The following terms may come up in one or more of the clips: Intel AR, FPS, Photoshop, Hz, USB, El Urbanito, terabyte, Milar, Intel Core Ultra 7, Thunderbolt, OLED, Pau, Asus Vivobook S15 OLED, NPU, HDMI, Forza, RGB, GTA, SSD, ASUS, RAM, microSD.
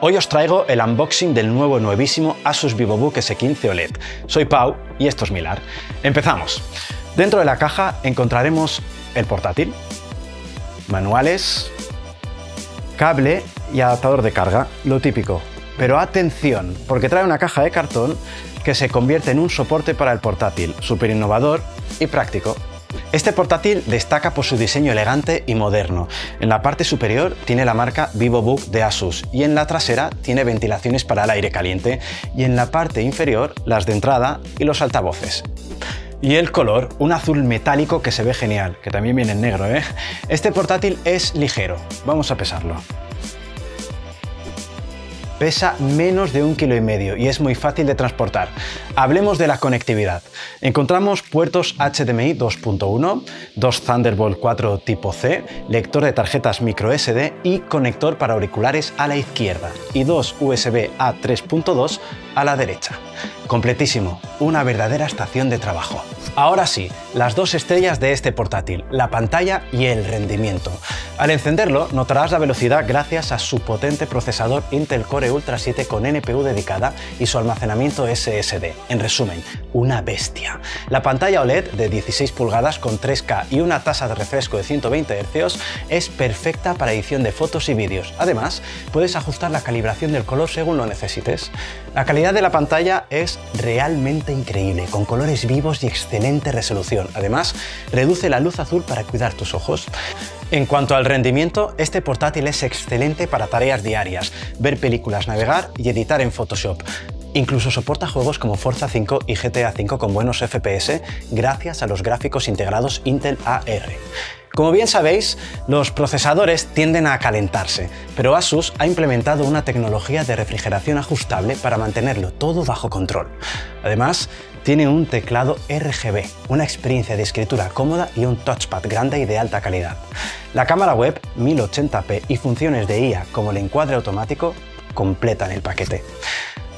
Hoy os traigo el unboxing del nuevísimo Asus Vivobook S15 OLED. Soy Pau y esto es Milar. ¡Empezamos! Dentro de la caja encontraremos el portátil, manuales, cable y adaptador de carga, lo típico. Pero atención, porque trae una caja de cartón que se convierte en un soporte para el portátil, súper innovador y práctico. Este portátil destaca por su diseño elegante y moderno. En la parte superior tiene la marca Vivobook de Asus y en la trasera tiene ventilaciones para el aire caliente y en la parte inferior las de entrada y los altavoces. Y el color, un azul metálico que se ve genial, que también viene en negro, ¿eh? Este portátil es ligero, vamos a pesarlo. Pesa menos de 1,5 kilos y es muy fácil de transportar. Hablemos de la conectividad. Encontramos puertos HDMI 2.1, dos Thunderbolt 4 tipo C, lector de tarjetas microSD y conector para auriculares a la izquierda y dos USB A 3.2 a la derecha. Completísimo, una verdadera estación de trabajo. Ahora sí, las dos estrellas de este portátil, la pantalla y el rendimiento. Al encenderlo notarás la velocidad gracias a su potente procesador Intel Core Ultra 7 con NPU dedicada y su almacenamiento SSD. En resumen, una bestia. La pantalla OLED de 16 pulgadas con 3K y una tasa de refresco de 120 Hz es perfecta para edición de fotos y vídeos. Además, puedes ajustar la calibración del color según lo necesites. La calidad de la pantalla es realmente increíble, con colores vivos y excelente resolución. Además, reduce la luz azul para cuidar tus ojos. En cuanto al rendimiento, este portátil es excelente para tareas diarias, ver películas, navegar y editar en Photoshop. Incluso soporta juegos como Forza 5 y GTA 5 con buenos FPS gracias a los gráficos integrados Intel AR. Como bien sabéis, los procesadores tienden a calentarse, pero Asus ha implementado una tecnología de refrigeración ajustable para mantenerlo todo bajo control. Además, tiene un teclado RGB, una experiencia de escritura cómoda y un touchpad grande y de alta calidad. La cámara web 1080p y funciones de IA como el encuadre automático completan el paquete.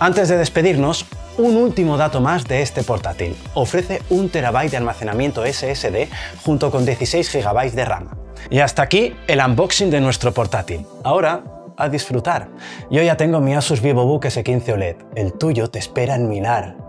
Antes de despedirnos, un último dato más de este portátil. Ofrece 1 terabyte de almacenamiento SSD junto con 16 GB de RAM. Y hasta aquí el unboxing de nuestro portátil. Ahora, a disfrutar. Yo ya tengo mi Asus Vivobook S15 OLED. El tuyo te espera en Milar.